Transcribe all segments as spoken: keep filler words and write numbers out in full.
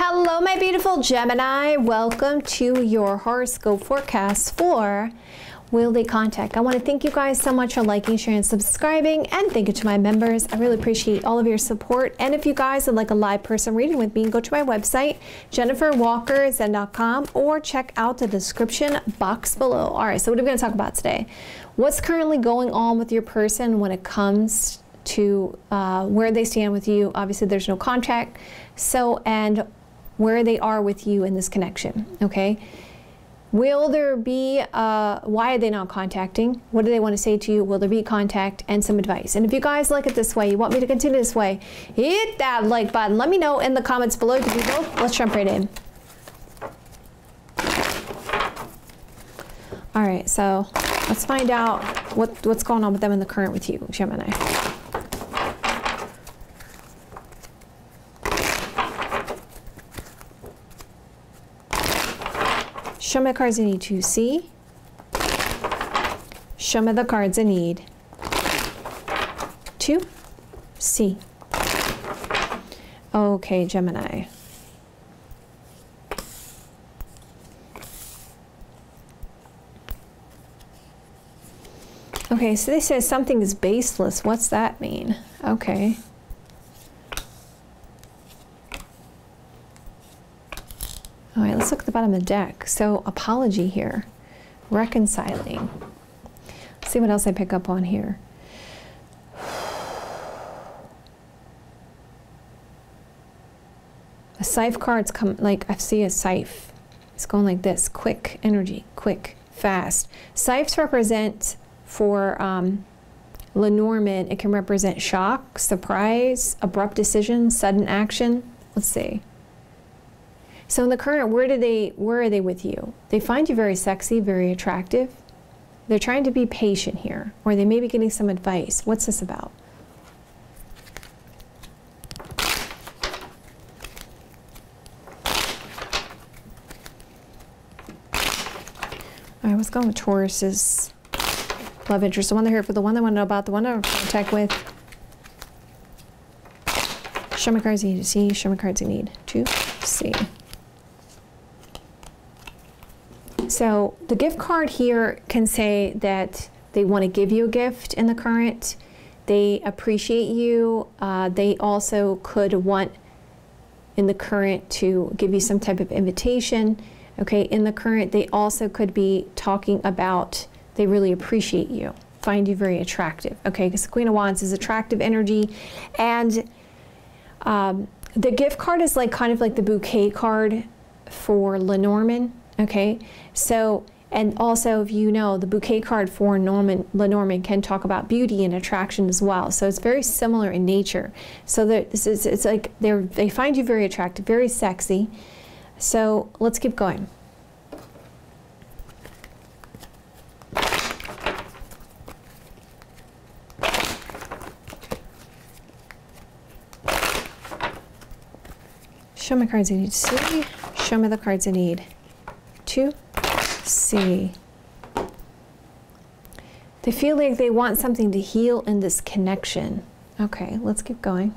Hello, my beautiful Gemini. Welcome to your horoscope forecast for Weekly Contact. I want to thank you guys so much for liking, sharing, subscribing, and thank you to my members. I really appreciate all of your support. And if you guys would like a live person reading with me, go to my website, jennifer walkerzen dot com, or check out the description box below. All right, so what are we going to talk about today? What's currently going on with your person when it comes to to uh, where they stand with you? Obviously there's no contract, so and where they are with you in this connection, okay? Will there be, uh, why are they not contacting? What do they want to say to you? Will there be contact and some advice? And if you guys like it this way, you want me to continue this way, hit that like button. Let me know in the comments below if you go. Let's jump right in. All right, so let's find out what, what's going on with them in the current with you, Gemini. Show me the cards I need to see. Show me the cards I need to see. Okay, Gemini. Okay, so they say something is baseless. What's that mean? Okay. All right, let's look at the bottom of the deck. So, apology here. Reconciling. Let's see what else I pick up on here. A scythe card's come, like, I see a scythe. It's going like this. Quick energy. Quick. Fast. Scythes represent, for um, Lenormand, it can represent shock, surprise, abrupt decision, sudden action. Let's see. So in the current, where do they, where are they with you? They find you very sexy, very attractive. They're trying to be patient here, or they may be getting some advice. What's this about? All right, what's going on with Taurus's love interest? The one they're here for, the one they want to know about, the one I'm in contact with. Show me cards you need to see, show me cards you need to see. So the gift card here can say that they want to give you a gift in the current. They appreciate you. Uh, they also could want in the current to give you some type of invitation. Okay, in the current, they also could be talking about they really appreciate you, find you very attractive. Okay, because the Queen of Wands is attractive energy. And um, the gift card is like kind of like the bouquet card for Lenormand. Okay, so, and also if you know, the bouquet card for Norman, Lenormand can talk about beauty and attraction as well. So it's very similar in nature. So this is, it's like they're, they find you very attractive, very sexy. So let's keep going. Show me cards I need to see. Show me the cards I need to see. They feel like they want something to heal in this connection. Okay, let's keep going.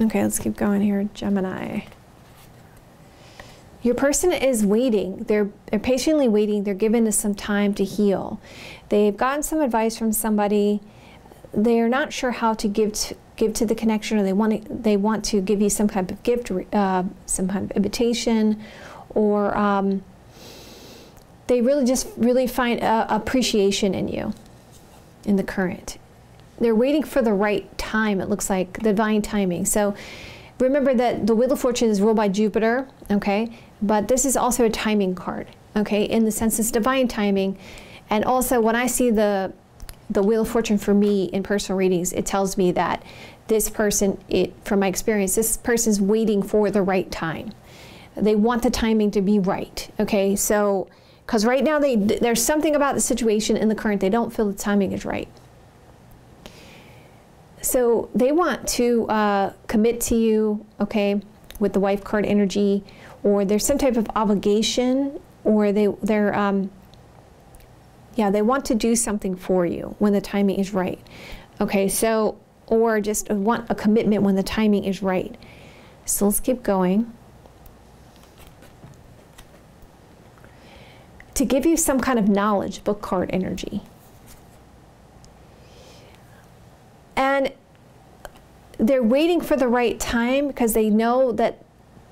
Okay, let's keep going here, Gemini. Your person is waiting. They're, they're patiently waiting. They're given us some time to heal. They've gotten some advice from somebody. They're not sure how to give to, give to the connection, or they want to, they want to give you some kind of gift, uh, some kind of invitation, or um, they really just really find uh, appreciation in you, in the current. They're waiting for the right time, it looks like, the divine timing. So remember that the Wheel of Fortune is ruled by Jupiter, okay? But this is also a timing card, okay? In the sense it's divine timing. And also when I see the, the Wheel of Fortune for me in personal readings, it tells me that this person, it, from my experience, this person's waiting for the right time. They want the timing to be right, okay? So, because right now they, there's something about the situation in the current, they don't feel the timing is right. So they want to uh, commit to you, okay? with the wife card energy, or there's some type of obligation, or they, they're, um, yeah, they want to do something for you when the timing is right. Okay, so, or just want a commitment when the timing is right. So let's keep going. To give you some kind of knowledge, book card energy. And they're waiting for the right time because they know that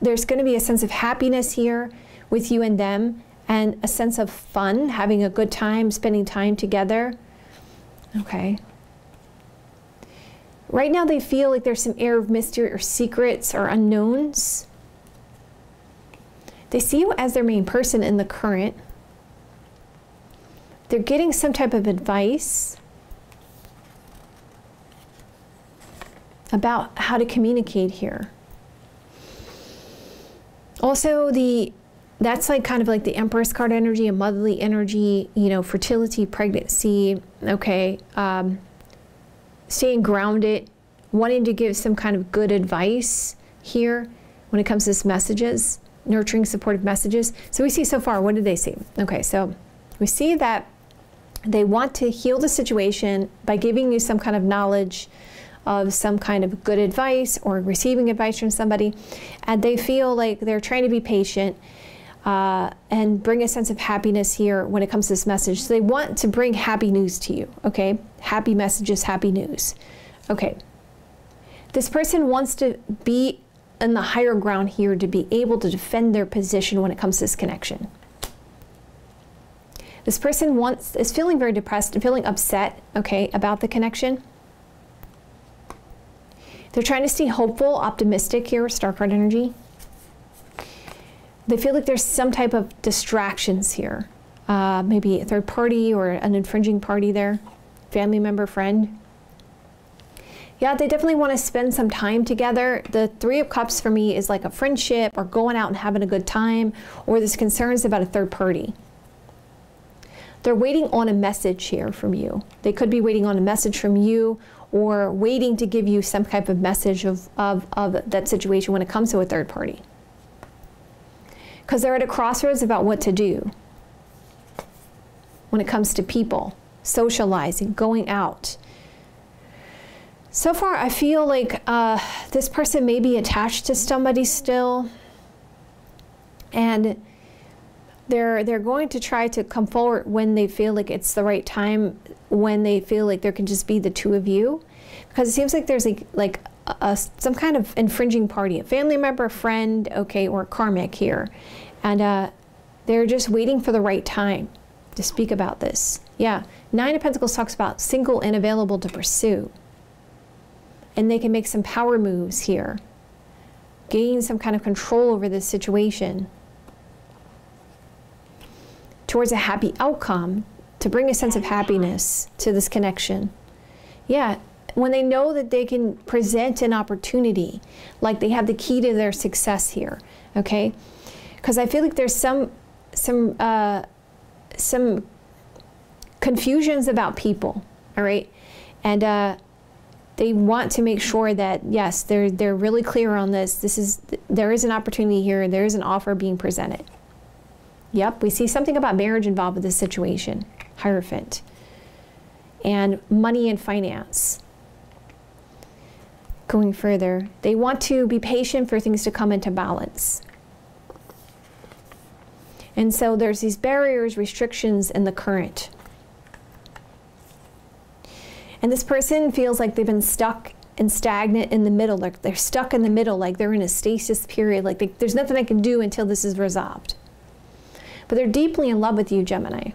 there's going to be a sense of happiness here with you and them, and a sense of fun, having a good time, spending time together. Okay. Right now they feel like there's some air of mystery or secrets or unknowns. They see you as their main person in the current. They're getting some type of advice about how to communicate here. Also, the that's like kind of like the Empress card energy, a motherly energy, you know, fertility, pregnancy, okay, um, staying grounded, wanting to give some kind of good advice here when it comes to this messages, nurturing, supportive messages. So we see so far, what did they see? Okay, so we see that they want to heal the situation by giving you some kind of knowledge of some kind of good advice or receiving advice from somebody. And they feel like they're trying to be patient uh, and bring a sense of happiness here when it comes to this message. So they want to bring happy news to you, okay? Happy messages, happy news. Okay, this person wants to be in the higher ground here, to be able to defend their position when it comes to this connection. This person wants, is feeling very depressed and feeling upset, okay, about the connection. They're trying to stay hopeful, optimistic here, star card energy. They feel like there's some type of distractions here. Uh, maybe a third party or an infringing party there, family member, friend. Yeah, they definitely want to spend some time together. The Three of Cups for me is like a friendship or going out and having a good time, or there's concerns about a third party. They're waiting on a message here from you. They could be waiting on a message from you, or waiting to give you some type of message of, of, of that situation when it comes to a third party. Because they're at a crossroads about what to do when it comes to people, socializing, going out. So far, I feel like uh, this person may be attached to somebody still, and They're, they're going to try to come forward when they feel like it's the right time, when they feel like there can just be the two of you. Because it seems like there's like, like a, a, some kind of infringing party, a family member, a friend, okay, or karmic here. And uh, they're just waiting for the right time to speak about this. Yeah, Nine of Pentacles talks about single and available to pursue. And they can make some power moves here, gain some kind of control over this situation, towards a happy outcome, to bring a sense of happiness to this connection. Yeah, when they know that they can present an opportunity, like they have the key to their success here, okay? Because I feel like there's some, some, uh, some confusions about people, all right? And uh, they want to make sure that, yes, they're, they're really clear on this. This is, there is an opportunity here. There is an offer being presented. Yep, we see something about marriage involved with this situation, Hierophant, and money and finance. Going further, they want to be patient for things to come into balance. And so there's these barriers, restrictions in the current. And this person feels like they've been stuck and stagnant in the middle, like they're stuck in the middle, like they're in a stasis period, like they, there's nothing I can do until this is resolved. But they're deeply in love with you, Gemini.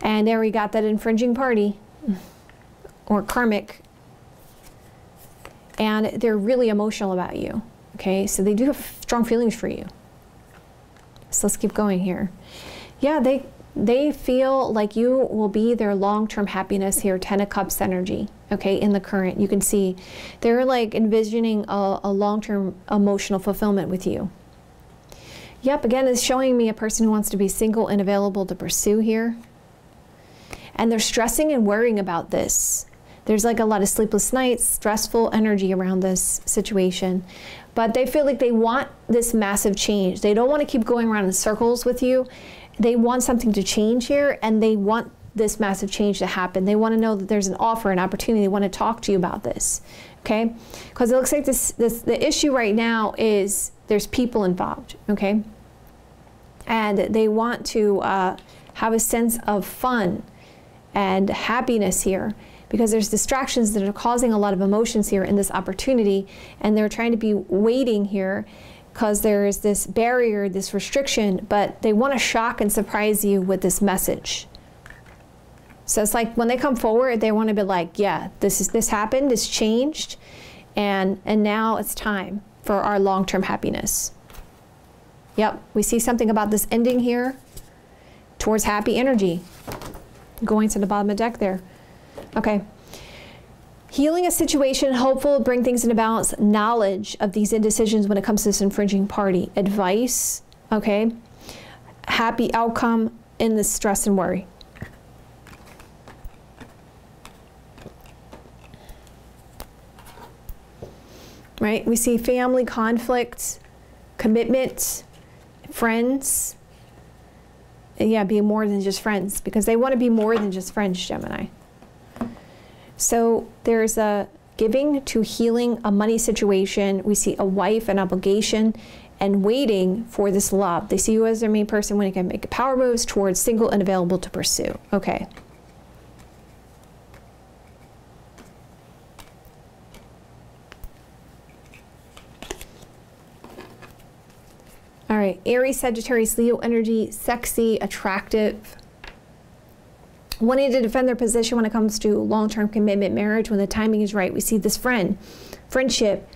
And there we got that infringing party, or karmic. And they're really emotional about you, okay? So they do have strong feelings for you. So let's keep going here. Yeah, they, they feel like you will be their long-term happiness here, Ten of Cups energy, okay, in the current. You can see they're like envisioning a, a long-term emotional fulfillment with you. Yep, again, it's showing me a person who wants to be single and available to pursue here. And they're stressing and worrying about this. There's like a lot of sleepless nights, stressful energy around this situation. But they feel like they want this massive change. They don't want to keep going around in circles with you. They want something to change here, and they want this massive change to happen. They want to know that there's an offer, an opportunity. They want to talk to you about this, okay? Because it looks like this, this the issue right now is there's people involved, okay? And they want to uh, have a sense of fun and happiness here, because there's distractions that are causing a lot of emotions here in this opportunity, and they're trying to be waiting here because there is this barrier, this restriction, but they want to shock and surprise you with this message. So it's like when they come forward, they want to be like, yeah, this is this happened, this changed, and and now it's time for our long-term happiness. Yep, we see something about this ending here towards happy energy. Going to the bottom of the deck there. Okay. Healing a situation, hopeful, bring things into balance, knowledge of these indecisions when it comes to this infringing party, advice, okay, happy outcome in the stress and worry. Right? We see family conflict, commitment, friends. Yeah, be more than just friends, because they want to be more than just friends, Gemini. So there's a giving to healing a money situation. We see a wife, an obligation, and waiting for this love. They see you as their main person when you can make power moves towards single and available to pursue. Okay. All right, Aries, Sagittarius, Leo energy, sexy, attractive, wanting to defend their position when it comes to long-term commitment, marriage, when the timing is right. We see this friend, friendship,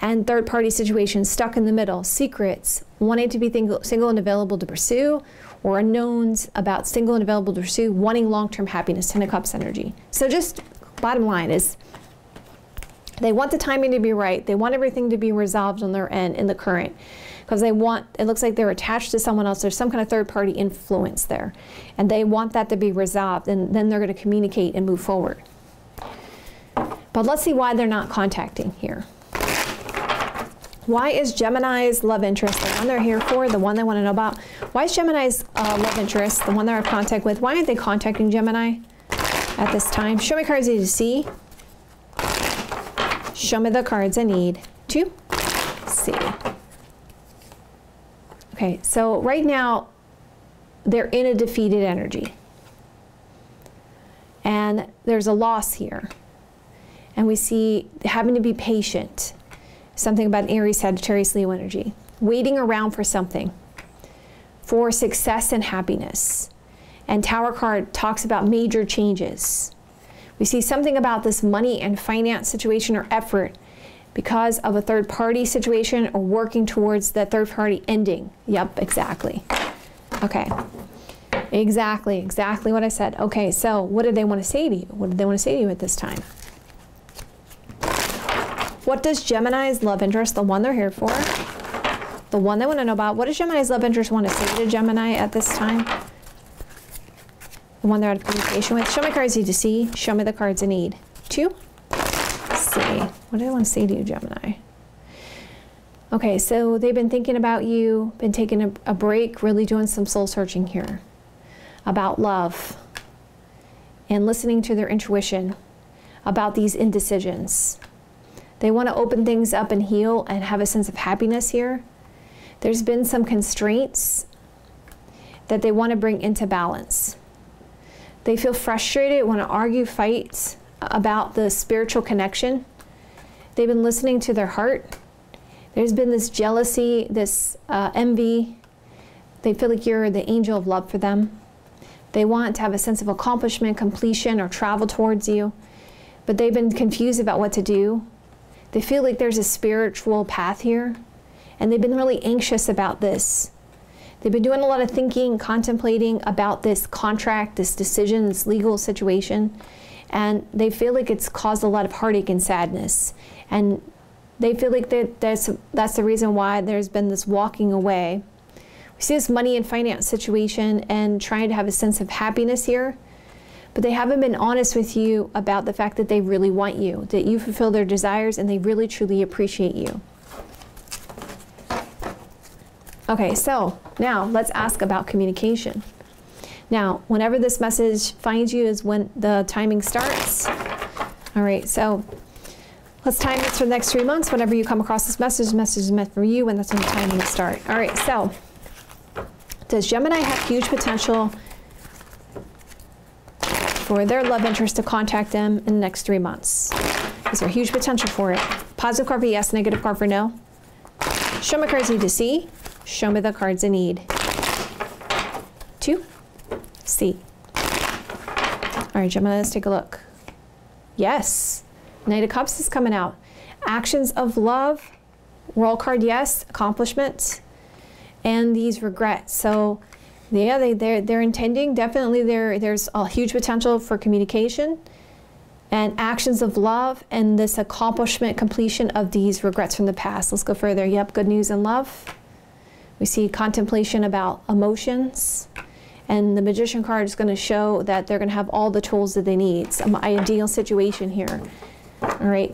and third-party situations stuck in the middle, secrets, wanting to be single and available to pursue, or unknowns about single and available to pursue, wanting long-term happiness, Ten of Cups energy. So just bottom line is, they want the timing to be right. They want everything to be resolved on their end in the current, because they want, it looks like they're attached to someone else. There's some kind of third-party influence there, and they want that to be resolved, and then they're going to communicate and move forward. But let's see why they're not contacting here. Why is Gemini's love interest, the one they're here for, the one they want to know about, why is Gemini's uh, love interest, the one they're in contact with, why aren't they contacting Gemini at this time? Show me cards I need to see. Show me the cards I need to see. Okay, so right now, they're in a defeated energy. And there's a loss here. And we see having to be patient. Something about Aries, Sagittarius, Leo energy. Waiting around for something. For success and happiness. And Tower card talks about major changes. We see something about this money and finance situation or effort because of a third-party situation or working towards that third-party ending. Yep, exactly. Okay, exactly, exactly what I said. Okay, so what did they want to say to you? What did they want to say to you at this time? What does Gemini's love interest, the one they're here for, the one they want to know about, what does Gemini's love interest want to say to Gemini at this time? One they're out of communication with. Show me cards you need to see. Show me the cards I need to see. What do I want to say to you, Gemini? Okay, so they've been thinking about you, been taking a, a break, really doing some soul searching here about love and listening to their intuition about these indecisions. They want to open things up and heal and have a sense of happiness here. There's been some constraints that they want to bring into balance. They feel frustrated, want to argue, fight about the spiritual connection. They've been listening to their heart. There's been this jealousy, this uh, envy. They feel like you're the angel of love for them. They want to have a sense of accomplishment, completion, or travel towards you. But they've been confused about what to do. They feel like there's a spiritual path here. And they've been really anxious about this. They've been doing a lot of thinking, contemplating about this contract, this decision, this legal situation, and they feel like it's caused a lot of heartache and sadness. And they feel like that's, that's the reason why there's been this walking away. We see this money and finance situation and trying to have a sense of happiness here, but they haven't been honest with you about the fact that they really want you, that you fulfill their desires and they really truly appreciate you. Okay, so now let's ask about communication. Now, whenever this message finds you is when the timing starts. All right, so let's time this for the next three months. Whenever you come across this message, the message is meant for you, and that's when the timing will start. All right, so does Gemini have huge potential for their love interest to contact them in the next three months? Is there huge potential for it? Positive card for yes, negative card for no. Show me cards you need to see. Show me the cards I need to see. All right, Gemini, let's take a look. Yes, Knight of Cups is coming out. Actions of love, roll card yes, accomplishments, and these regrets. So yeah, they, they're, they're intending, definitely there, there's a huge potential for communication and actions of love and this accomplishment, completion of these regrets from the past. Let's go further. Yep, good news and love. We see contemplation about emotions, and the Magician card is going to show that they're going to have all the tools that they need. Some ideal situation here. All right,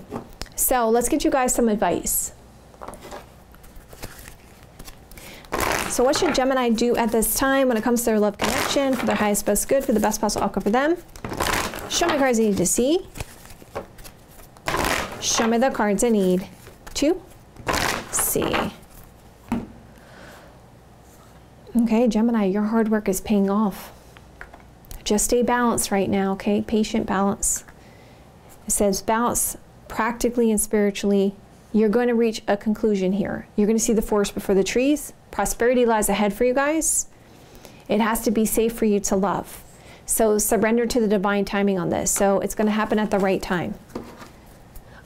so let's get you guys some advice. So what should Gemini do at this time when it comes to their love connection, for their highest, best good, for the best possible outcome for them? Show me cards I need to see. Show me the cards I need to see. Okay, Gemini, your hard work is paying off. Just stay balanced right now, okay? Patient balance. It says balance practically and spiritually. You're going to reach a conclusion here. You're going to see the forest before the trees. Prosperity lies ahead for you guys. It has to be safe for you to love. So surrender to the divine timing on this. So it's going to happen at the right time.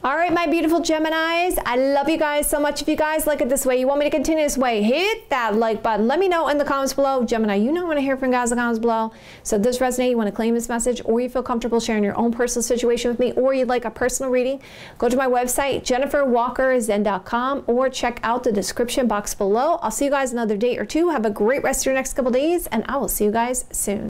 All right, my beautiful Geminis, I love you guys so much. If you guys like it this way, you want me to continue this way, hit that like button. Let me know in the comments below. Gemini, you know I want to hear from guys in the comments below. So if this resonates, you want to claim this message, or you feel comfortable sharing your own personal situation with me, or you'd like a personal reading, go to my website, jennifer walker zen dot com, or check out the description box below. I'll see you guys another day or two. Have a great rest of your next couple days, and I will see you guys soon.